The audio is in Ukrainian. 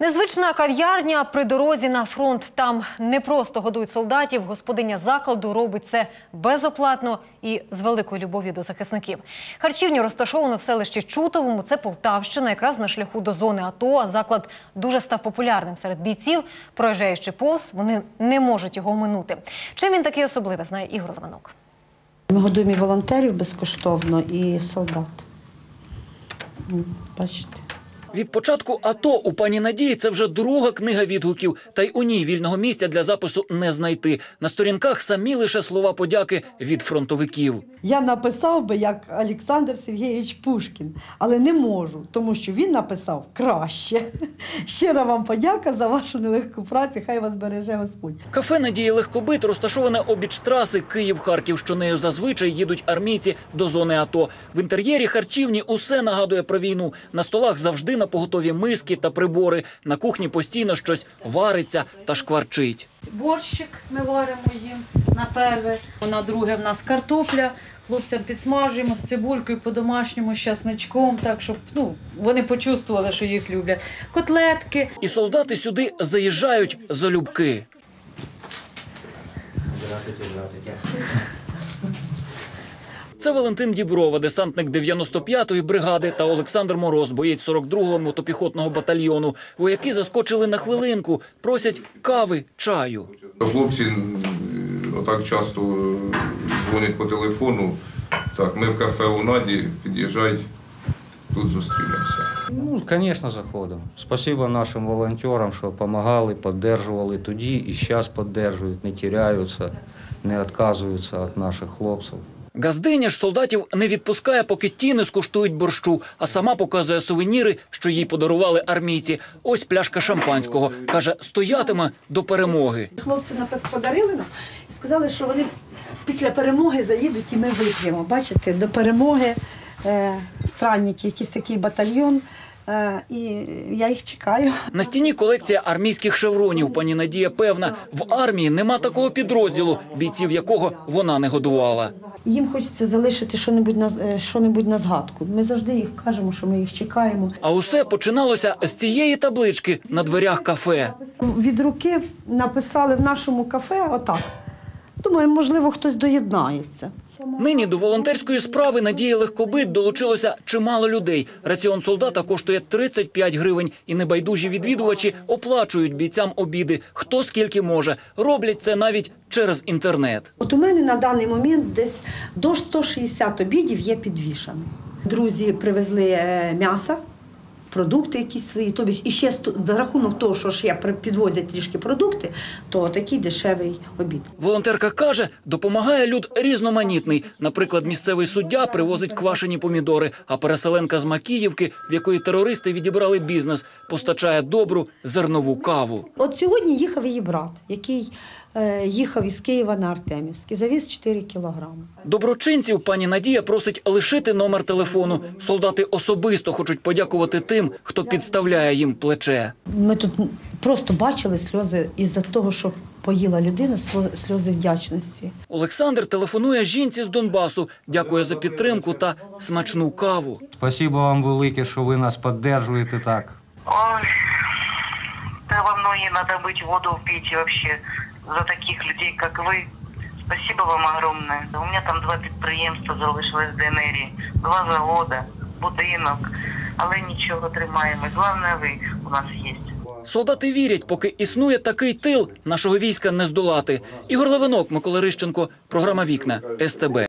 Незвична кав'ярня при дорозі на фронт. Там не просто годують солдатів, господиня закладу робить це безоплатно і з великою любов'ю до захисників. Харчівню розташовано в селищі Чутовому, це Полтавщина, якраз на шляху до зони АТО, а заклад дуже став популярним серед бійців. Проїжджаючи повз, вони не можуть його оминути. Чим він такий особливий, знає Ігор Ливанок. Ми годуємо і волонтерів безкоштовно, і солдат. Бачите. Від початку АТО у пані Надії це вже друга книга відгуків, та й у ній вільного місця для запису не знайти. На сторінках самі лише слова подяки від фронтовиків. Я написав би як Олександр Сергійович Пушкін, але не можу, тому що він написав краще. Щира вам подяка за вашу нелегку працю, хай вас береже Господь. Кафе Надії Легкобит розташоване обіч траси Київ-Харків, що нею зазвичай їдуть армійці до зони АТО. В інтер'єрі харчівні усе нагадує про війну. На столах завжди на поготові миски та прибори. На кухні постійно щось вариться та шкварчить. Борщик ми варимо їм на перше, на друге в нас картопля. Хлопцям підсмажуємо з цибулькою по-домашньому, з часничком, так, щоб вони почувствували, що їх люблять. Котлетки. І солдати сюди заїжджають залюбки. Це Валентин Діброва, десантник 95-ї бригади, та Олександр Мороз, боєць 42-го мотопіхотного батальйону. Вояки заскочили на хвилинку, просять кави, чаю. Хлопці отак часто дзвонять по телефону. Так, ми в кафе у Наді, під'їжджай, тут зустрінемося. Ну, звісно, заходимо. Дякую нашим волонтерам, що допомагали, підтримували тоді і зараз підтримують, не втрачаються, не відказуються від наших хлопців. Газдиня ж солдатів не відпускає, поки ті не скуштують борщу, а сама показує сувеніри, що їй подарували армійці. Ось пляшка шампанського. Каже, стоятиме до перемоги. Хлопці подарили нам і сказали, що вони після перемоги заїдуть і ми вип'ємо. Бачите, до перемоги странники, якийсь такий батальйон. І я їх чекаю. На стіні колекція армійських шевронів. Пані Надія певна, в армії нема такого підрозділу, бійців якого вона не годувала. Їм хочеться залишити щось на згадку. Ми завжди їх кажемо, що ми їх чекаємо. А усе починалося з цієї таблички на дверях кафе. Від руки написали в нашому кафе отак. Думаю, можливо, хтось доєднається. Нині до волонтерської справи Надії Легкобит долучилося чимало людей. Раціон солдата коштує 35 гривень, і небайдужі відвідувачі оплачують бійцям обіди, хто скільки може. Роблять це навіть через інтернет. От у мене на даний момент десь до 160 обідів є підвішено. Друзі привезли м'ясо, продукти якісь свої, тобто і ще за рахунок того, що ще підвозять трішки продукти, то такий дешевий обід. Волонтерка каже, допомагає люд різноманітний. Наприклад, місцевий суддя привозить квашені помідори, а переселенка з Макіївки, в якої терористи відібрали бізнес, постачає добру зернову каву. От сьогодні їхав її брат, який їхав із Києва на Артемівський, завіз 4 кілограми. Доброчинців пані Надія просить лишити номер телефону. Солдати особисто хочуть подякувати тим, хто підставляє їм плече. Ми тут просто бачили сльози із-за того, що поїла людина, сльози вдячності. Олександр телефонує жінці з Донбасу, дякує за підтримку та смачну каву. Дякую вам велике, що ви нас підтримуєте так. Ой, та вам ноги треба бити, воду впити взагалі. За таких людей, як ви. Спасибо вам огромное. У мене там 2 підприємства залишились в ДНРі, 2 заводи, будинок. Але нічого, тримаємось. Головне, ви у нас є. Солдати вірять, поки існує такий тил, нашого війська не здолати. Ігор Ливанок, Микола Рищенко, програма «Вікна», СТБ.